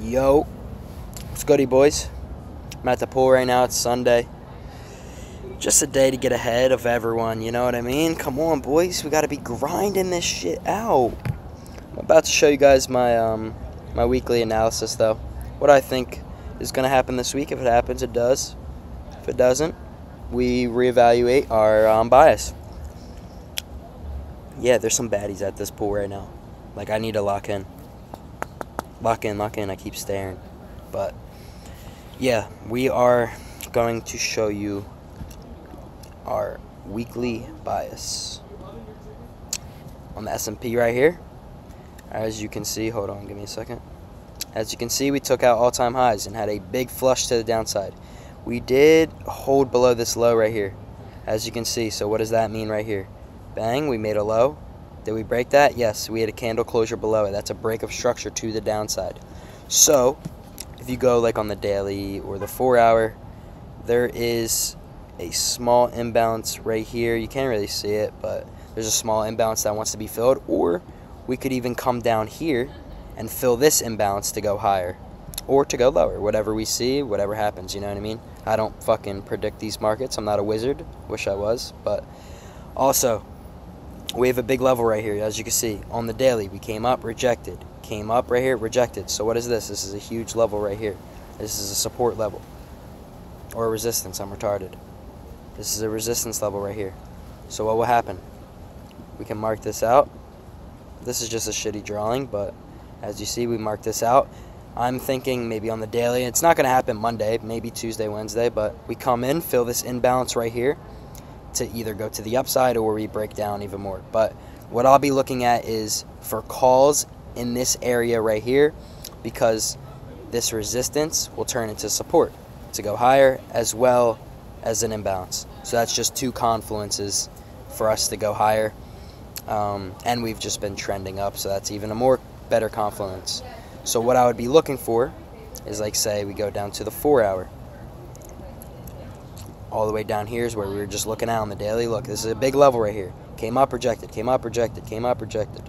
Yo, what's goody, boys? I'm at the pool right now. It's Sunday. Just a day to get ahead of everyone, you know what I mean? Come on, boys. We got to be grinding this shit out. I'm about to show you guys my my weekly analysis, though. What I think is going to happen this week. If it happens, it does. If it doesn't, we reevaluate our bias. Yeah, there's some baddies at this pool right now. Like, I need to lock in. Lock in, I keep staring. But yeah, we are going to show you our weekly bias on the S&P right here. As you can see, hold on, give me a second. As you can see, we took out all-time highs and had a big flush to the downside. We did hold below this low right here, as you can see. So what does that mean right here? Bang, we made a low. Did we break that? Yes, we had a candle closure below it. That's a break of structure to the downside. So, if you go like on the daily or the 4-hour, there is a small imbalance right here. You can't really see it, but there's a small imbalance that wants to be filled. Or we could even come down here and fill this imbalance to go higher or to go lower. Whatever we see, whatever happens, you know what I mean? I don't fucking predict these markets. I'm not a wizard. Wish I was, but also, we have a big level right here, as you can see. On the daily, we came up, rejected. Came up right here, rejected. So what is this? This is a huge level right here. This is a support level. Or a resistance, I'm retarded. This is a resistance level right here. So what will happen? We can mark this out. This is just a shitty drawing, but as you see, we mark this out. I'm thinking maybe on the daily. It's not going to happen Monday, maybe Tuesday, Wednesday, but we come in, fill this imbalance right here, to either go to the upside or we break down even more. But what I'll be looking at is for calls in this area right here, because this resistance will turn into support to go higher as well as an imbalance. So that's just two confluences for us to go higher, and we've just been trending up, so that's even a more better confluence. So what I would be looking for is, like, say we go down to the 4-hour. All the way down here is where we were just looking at on the daily. Look, this is a big level right here. Came up, rejected, came up, rejected, came up, rejected.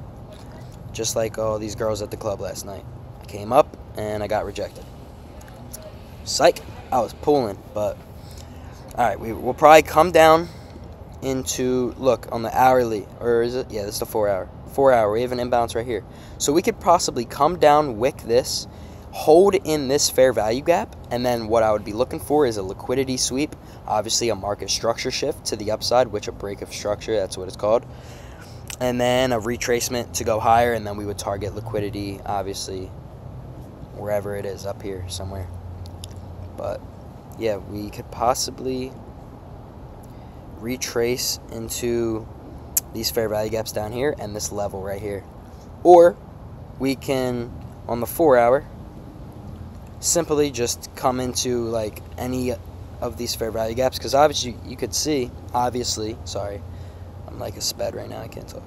Just like all these girls at the club last night. I came up and I got rejected. Psych, I was pulling, but all right, we will probably come down into, look, on the hourly, or is it? Yeah, this is the 4-hour. 4-hour, we have an imbalance right here. So we could possibly come down, wick this, hold in this fair value gap, and then what I would be looking for is a liquidity sweep, obviously a market structure shift to the upside, which a break of structure, that's what it's called, and then a retracement to go higher, and then we would target liquidity, obviously, wherever it is, up here somewhere. But yeah, we could possibly retrace into these fair value gaps down here and this level right here, or we can, on the 4-hour, simply just come into like any of these fair value gaps, because obviously you could see, obviously, sorry, I'm like a sped right now, I can't talk.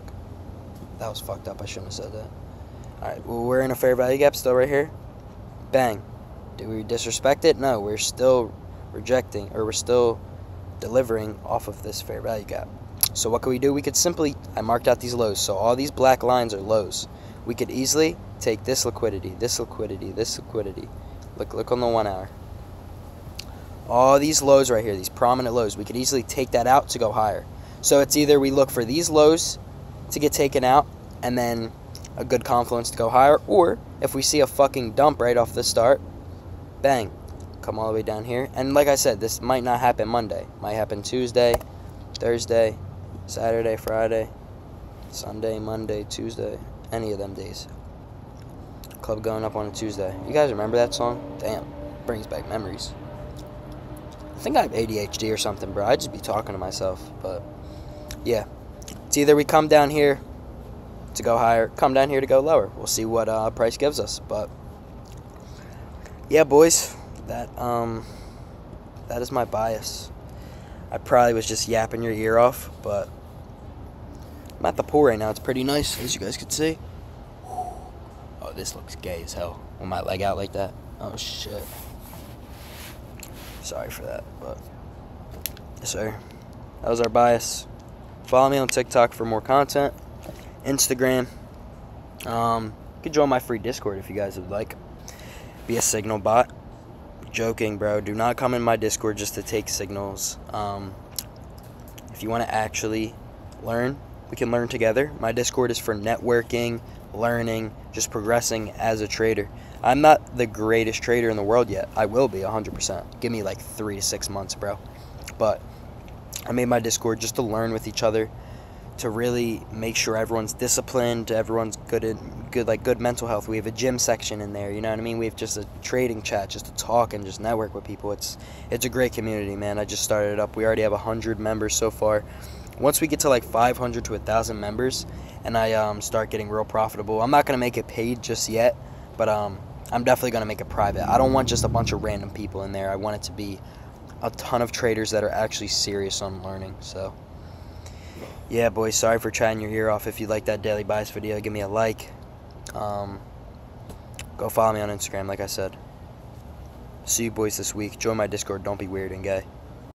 That was fucked up, I shouldn't have said that. All right, well, we're in a fair value gap still right here. Bang. Do we disrespect it? No, we're still rejecting, or we're still delivering off of this fair value gap. So what could we do? We could simply, I marked out these lows, so all these black lines are lows. We could easily take this liquidity, this liquidity, this liquidity. Look on the 1-hour. All these lows right here, these prominent lows, we could easily take that out to go higher. So it's either we look for these lows to get taken out and then a good confluence to go higher, or if we see a fucking dump right off the start, bang, come all the way down here. And like I said, this might not happen Monday. Might happen Tuesday, Thursday, Saturday, Friday, Sunday, Monday, Tuesday, any of them days. Club going up on a Tuesday. You guys remember that song? Damn, brings back memories. I think I have ADHD or something, bro. I just be talking to myself. But yeah, it's either we come down here to go higher, come down here to go lower. We'll see what price gives us. But yeah, boys, that is my bias. I probably was just yapping your ear off, but I'm at the pool right now. It's pretty nice, as you guys can see. This looks gay as hell with my leg out like that. Oh shit, sorry for that. But yes sir, that was our bias. Follow me on TikTok for more content, Instagram. You can join my free Discord if you guys would like. be a signal bot. Joking, bro. Do not come in my Discord just to take signals. If you want to actually learn, we can learn together. My Discord is for networking, learning, just progressing as a trader. I'm not the greatest trader in the world yet. I will be 100%. Give me like 3 to 6 months, bro. But I made my Discord just to learn with each other, to really make sure everyone's disciplined, everyone's good in good mental health. We have a gym section in there, you know what I mean? We have just a trading chat just to talk and just network with people. It's a great community, man. I just started it up. We already have 100 members so far. Once we get to like 500 to 1,000 members and I start getting real profitable, I'm not going to make it paid just yet, but I'm definitely going to make it private. I don't want just a bunch of random people in there. I want it to be a ton of traders that are actually serious on learning. So yeah, boys, sorry for chatting your ear off. If you like that daily bias video, give me a like. Go follow me on Instagram, like I said. See you boys this week. Join my Discord. Don't be weird and gay.